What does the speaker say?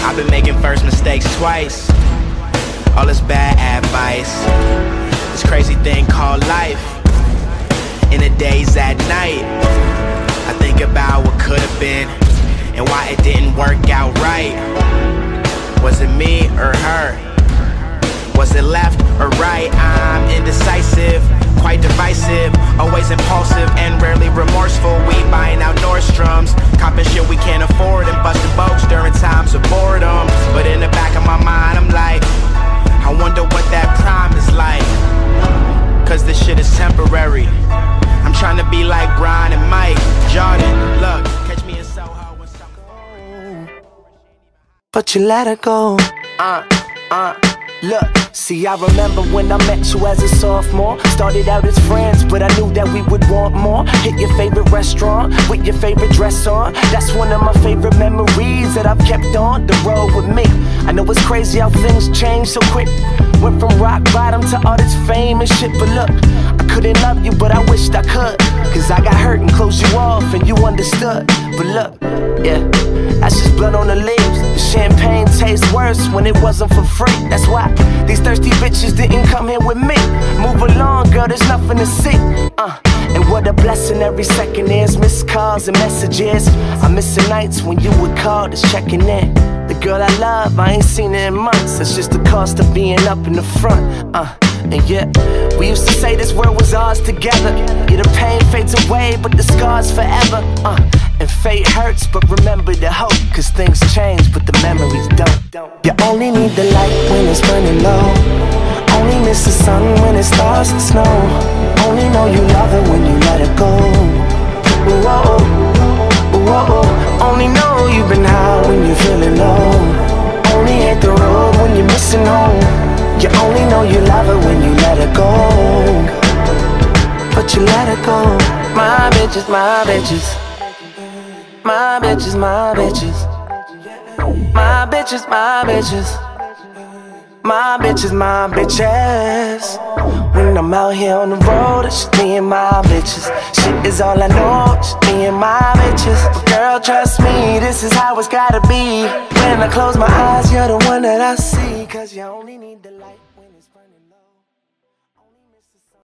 I've been making first mistakes twice. All this bad advice, this crazy thing called life. In the days at night, I think about what could have been and why it didn't work out right. Was it me or her? Was it left or right? I'm indecisive, quite divisive, always impulsive and rarely remorseful. We buying out Nordstrom's, copping shit we can't afford and busting boats during times of boredom. But in the back of my mind I'm like, I wonder what that prime is like, cause this shit is temporary. I'm trying to be like Brian and Mike Jordan. Look, catch me in Soho and Soho, but you let it go. Look, see, I remember when I met you as a sophomore. Started out as friends, but I knew that we would want more. Hit your favorite restaurant with your favorite dress on. That's one of my favorite memories that I've kept on the road with me. I know it's crazy how things change so quick. Went from rock bottom to all this fame and shit, but look, I couldn't love you, but I wished I could. Cause I got hurt and closed you off and you understood. But look, yeah, that's just blood on the leaves. The champagne tastes worse when it wasn't for free. That's why these thirsty bitches didn't come here with me. Move along, girl, there's nothing to see. And what a blessing every second is. Missed calls and messages. I'm missing nights when you would call, just checking in. The girl I love, I ain't seen her in months. That's just the cost of being up in the front. And yeah, we used to say this world was ours together. Yeah, the pain fades away, but the scars forever. And fate hurts, but remember the hope. Cause things change, but the memories don't. You only need the light when it's burning low. Only miss the sun when it starts to snow. Only know you love it when you let it go. Whoa, whoa. Only know you've been high when you're feeling low. Only hit the road when you're missing home. You only know you love it when you let it go. But you let it go. My bitches, my bitches. My bitches, my bitches. My bitches, my bitches. My bitches, my bitches. When I'm out here on the road, it's just me and my bitches. Shit is all I know, just me and my bitches. But girl, trust me, this is how it's gotta be. When I close my eyes, you're the one that I see. Cause you only need the light.